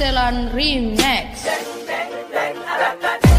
Castellan remix.